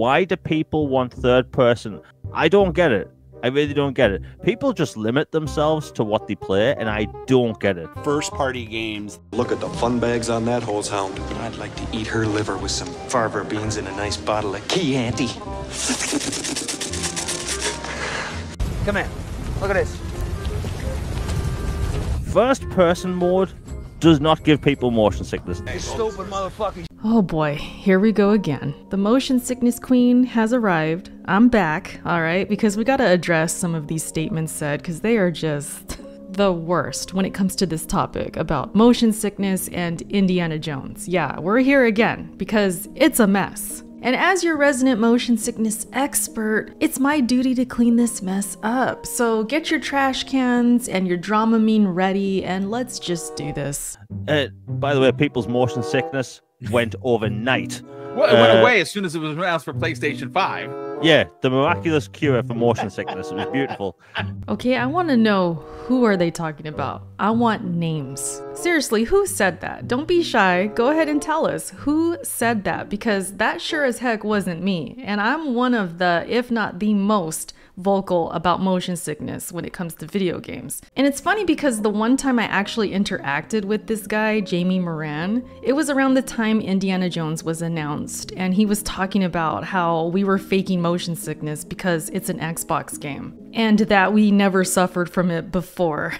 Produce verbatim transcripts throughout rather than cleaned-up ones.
Why do people want third person? I don't get it. I really don't get it. People just limit themselves to what they play, and I don't get it. First party games. Look at the fun bags on that hosehound. I'd like to eat her liver with some Farber beans and a nice bottle of Chianti. Come here. Look at this. First person mode does not give people motion sickness. You stupid motherfucker. Oh boy, here we go again. The motion sickness queen has arrived. I'm back, all right, because we gotta address some of these statements said, because they are just the worst when it comes to this topic about motion sickness and Indiana Jones. Yeah, we're here again because it's a mess. And as your resident motion sickness expert, it's my duty to clean this mess up. So get your trash cans and your Dramamine ready, and let's just do this. Uh, by the way, people's motion sickness went overnight. Well, it uh, went away as soon as it was announced for PlayStation five. Yeah, the miraculous cure for motion sickness. It was beautiful. Okay, I want to know, who are they talking about? I want names. Seriously, who said that? Don't be shy. Go ahead and tell us who said that, because that sure as heck wasn't me. And I'm one of the, if not the most, vocal about motion sickness when it comes to video games. And it's funny because the one time I actually interacted with this guy, Jamie Moran, it was around the time Indiana Jones was announced, and he was talking about how we were faking motion sickness because it's an Xbox game, and that we never suffered from it before.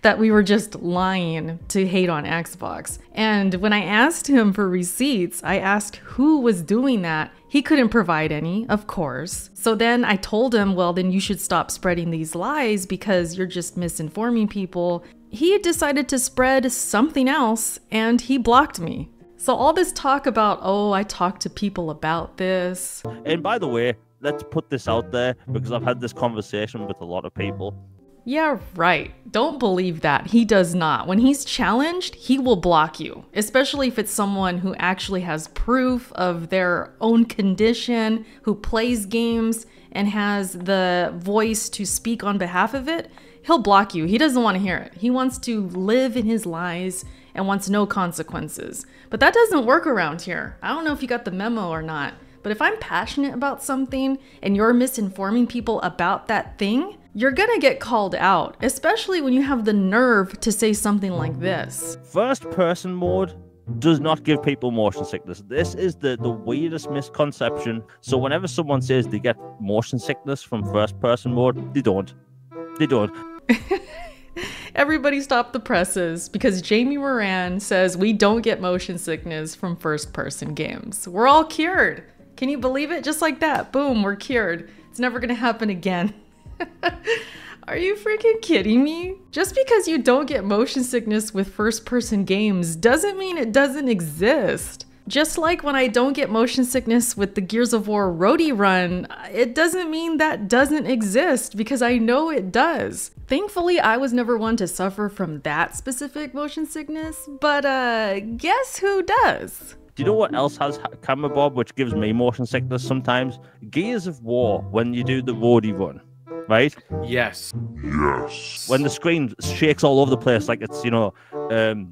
That we were just lying to hate on Xbox. And when I asked him for receipts, I asked who was doing that. He couldn't provide any, of course. So then I told him, well, then you should stop spreading these lies because you're just misinforming people. He had decided to spread something else, and he blocked me. So all this talk about, oh, I talked to people about this. And by the way, let's put this out there because I've had this conversation with a lot of people. Yeah, right. Don't believe that. He does not. When he's challenged, he will block you, especially if it's someone who actually has proof of their own condition, who plays games and has the voice to speak on behalf of it. He'll block you. He doesn't want to hear it. He wants to live in his lies and wants no consequences. But that doesn't work around here. I don't know if you got the memo or not, but if I'm passionate about something and you're misinforming people about that thing, you're gonna get called out, especially when you have the nerve to say something like this. First person mode does not give people motion sickness. This is the, the weirdest misconception. So whenever someone says they get motion sickness from first person mode, they don't. They don't. Everybody stop the presses because Jamie Moran says we don't get motion sickness from first person games. We're all cured. Can you believe it? Just like that. Boom, we're cured. It's never gonna happen again. Are you freaking kidding me? Just because you don't get motion sickness with first-person games doesn't mean it doesn't exist. Just like when I don't get motion sickness with the Gears of War roadie run, it doesn't mean that doesn't exist because I know it does. Thankfully, I was never one to suffer from that specific motion sickness, but uh, guess who does? Do you know what else has camera bob, which gives me motion sickness sometimes? Gears of War, when you do the roadie run. Right? Yes. Yes. When the screen shakes all over the place, like it's, you know, um,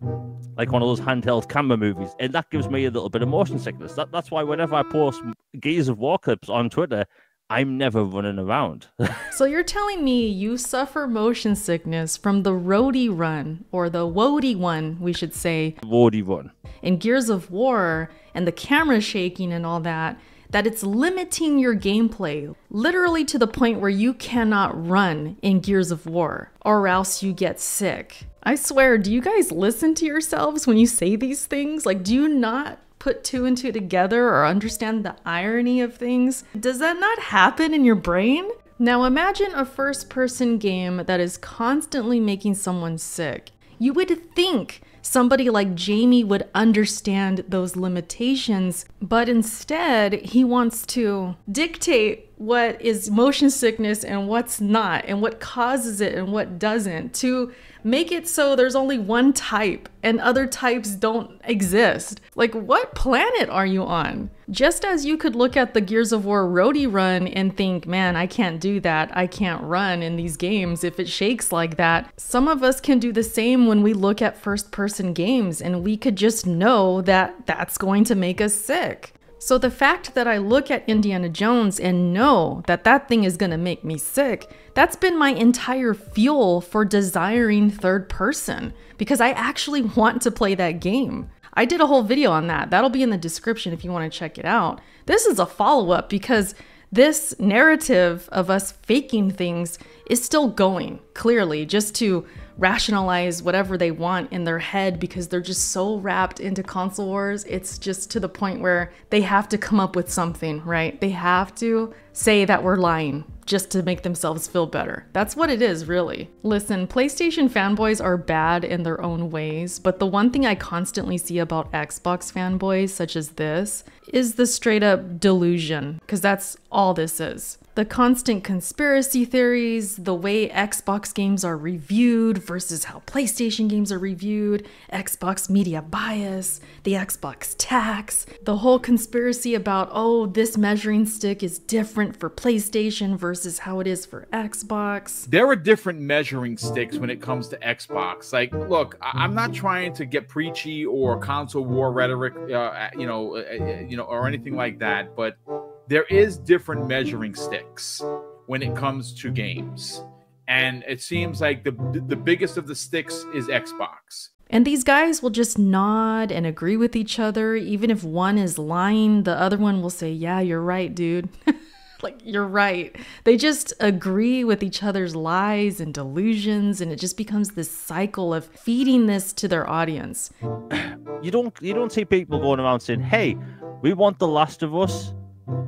like one of those handheld camera movies, and that gives me a little bit of motion sickness. That, that's why whenever I post Gears of War clips on Twitter, I'm never running around. So you're telling me you suffer motion sickness from the roadie run, or the woadie one, we should say. Woadie run. In Gears of War, and the camera shaking and all that, that it's limiting your gameplay, literally to the point where you cannot run in Gears of War, or else you get sick. I swear, do you guys listen to yourselves when you say these things? Like, do you not put two and two together or understand the irony of things? Does that not happen in your brain? Now imagine a first-person game that is constantly making someone sick. You would think somebody like Jamie would understand those limitations, but instead he wants to dictate what is motion sickness and what's not, and what causes it and what doesn't, to make it so there's only one type and other types don't exist. Like, what planet are you on? Just as you could look at the Gears of War roadie run and think, man, I can't do that. I can't run in these games if it shakes like that. Some of us can do the same when we look at first person games, and we could just know that that's going to make us sick. So the fact that I look at Indiana Jones and know that that thing is gonna make me sick, that's been my entire fuel for desiring third person, because I actually want to play that game. I did a whole video on that. That'll be in the description if you wanna check it out. This is a follow-up because this narrative of us faking things is still going, clearly, just to rationalize whatever they want in their head, because they're just so wrapped into console wars. It's just to the point where they have to come up with something, right? They have to say that we're lying just to make themselves feel better. That's what it is, really. Listen, PlayStation fanboys are bad in their own ways, but the one thing I constantly see about Xbox fanboys such as this is the straight up delusion, because that's all this is. The constant conspiracy theories, the way Xbox games are reviewed versus how PlayStation games are reviewed, Xbox media bias, the Xbox tax, the whole conspiracy about, oh, this measuring stick is different for PlayStation versus how it is for Xbox. There are different measuring sticks when it comes to Xbox. Like, look, I'm not trying to get preachy or console war rhetoric, uh, you know, uh, you know, or anything like that, but there is different measuring sticks when it comes to games. And it seems like the, the biggest of the sticks is Xbox. And these guys will just nod and agree with each other. Even if one is lying, the other one will say, yeah, you're right, dude. Like, you're right. They just agree with each other's lies and delusions, and it just becomes this cycle of feeding this to their audience. You don't, you don't see people going around saying, hey, we want The Last of Us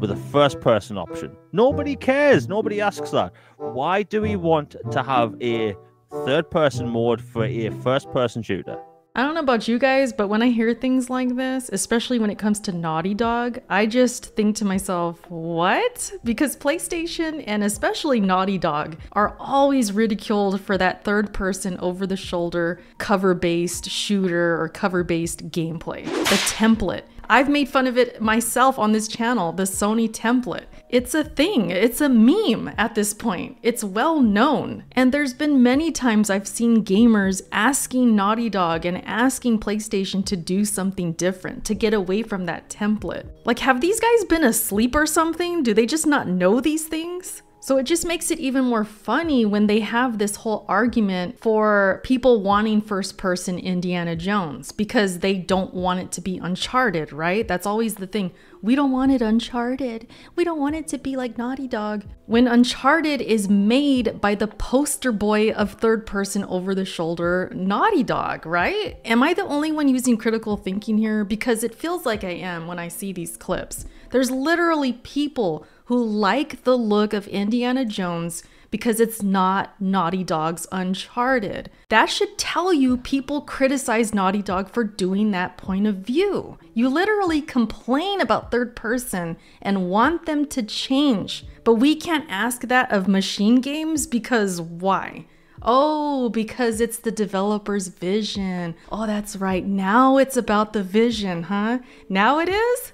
with a first-person option. Nobody cares. Nobody asks that. Why do we want to have a third-person mode for a first-person shooter? I don't know about you guys, but when I hear things like this, especially when it comes to Naughty Dog, I just think to myself, what? Because PlayStation and especially Naughty Dog are always ridiculed for that third-person, over-the-shoulder, cover-based shooter or cover-based gameplay. The template. I've made fun of it myself on this channel, the Sony template. It's a thing, it's a meme at this point. It's well known. And there's been many times I've seen gamers asking Naughty Dog and asking PlayStation to do something different, to get away from that template. Like, have these guys been asleep or something? Do they just not know these things? So it just makes it even more funny when they have this whole argument for people wanting first-person Indiana Jones because they don't want it to be Uncharted, right? That's always the thing. We don't want it Uncharted. We don't want it to be like Naughty Dog. When Uncharted is made by the poster boy of third-person over-the-shoulder Naughty Dog, right? Am I the only one using critical thinking here? Because it feels like I am when I see these clips. There's literally people who like the look of Indiana Jones because it's not Naughty Dog's Uncharted. That should tell you people criticize Naughty Dog for doing that point of view. You literally complain about third person and want them to change, but we can't ask that of Machine Games because why? Oh, because it's the developer's vision. Oh, that's right. Now it's about the vision, huh? Now it is?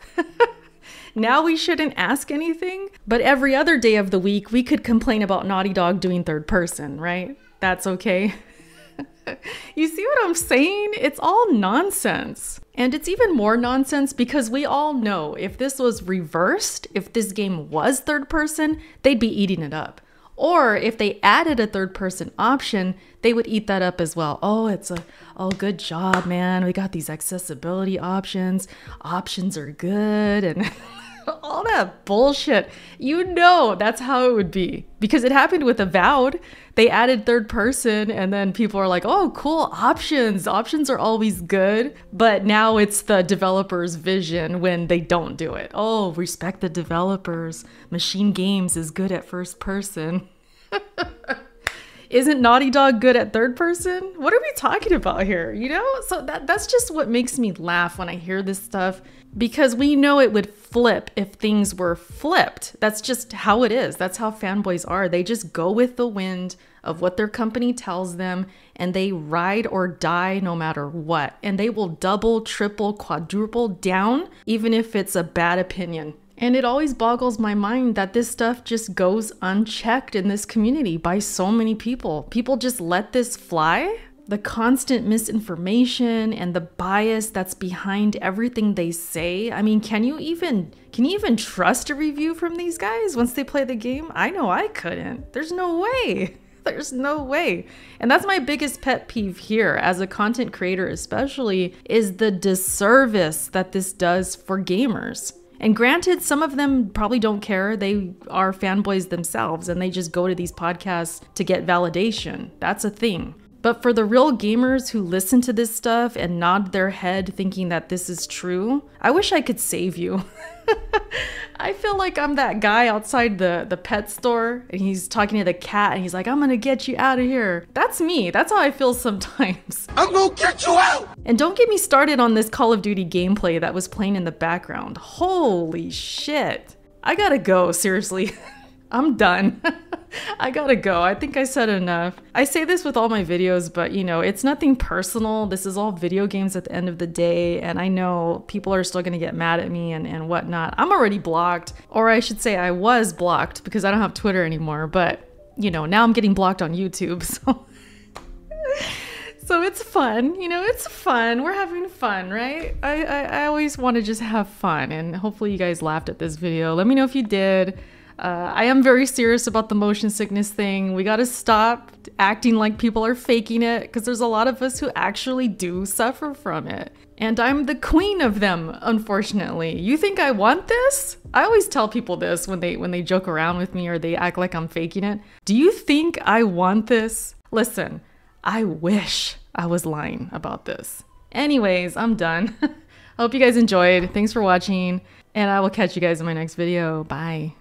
Now we shouldn't ask anything? But every other day of the week, we could complain about Naughty Dog doing third person, right? That's okay. You see what I'm saying? It's all nonsense. And it's even more nonsense because we all know if this was reversed, if this game was third person, they'd be eating it up. Or if they added a third person option, they would eat that up as well. Oh, it's a, oh, good job, man. We got these accessibility options. Options are good and all that bullshit. You know, that's how it would be because it happened with Avowed. They added third person and then people are like, oh, cool, options. Options are always good. But now it's the developer's vision when they don't do it. Oh, respect the developers. Machine Games is good at first person. Isn't Naughty Dog good at third person? What are we talking about here? You know, so that, that's just what makes me laugh when I hear this stuff, because we know it would flip if things were flipped. That's just how it is. That's how fanboys are. They just go with the wind of what their company tells them and they ride or die no matter what. And they will double, triple, quadruple down, even if it's a bad opinion. And it always boggles my mind that this stuff just goes unchecked in this community by so many people. People just let this fly. the constant misinformation and the bias that's behind everything they say. I mean, can you even can you even trust a review from these guys once they play the game? I know I couldn't. There's no way. There's no way. And that's my biggest pet peeve here as a content creator especially, is the disservice that this does for gamers. And granted, some of them probably don't care. They are fanboys themselves and they just go to these podcasts to get validation. That's a thing. But for the real gamers who listen to this stuff and nod their head thinking that this is true, I wish I could save you. I feel like I'm that guy outside the, the pet store and he's talking to the cat and he's like, I'm gonna get you out of here. That's me. That's how I feel sometimes. I'm gonna get you out! And don't get me started on this Call of Duty gameplay that was playing in the background. Holy shit. I gotta go, seriously. I'm done. I gotta go. I think I said enough. I say this with all my videos, but you know, it's nothing personal. This is all video games at the end of the day, and I know people are still gonna get mad at me and, and whatnot. I'm already blocked, or I should say I was blocked because I don't have Twitter anymore, but you know, now I'm getting blocked on YouTube, so... So it's fun, you know, it's fun. We're having fun, right? I, I, I always wanna just have fun, and hopefully you guys laughed at this video. Let me know if you did. Uh, I am very serious about the motion sickness thing. We gotta stop acting like people are faking it, because there's a lot of us who actually do suffer from it. And I'm the queen of them, unfortunately. You think I want this? I always tell people this when they when they joke around with me or they act like I'm faking it. Do you think I want this? Listen, I wish I was lying about this. Anyways, I'm done. I hope you guys enjoyed. Thanks for watching, and I will catch you guys in my next video. Bye.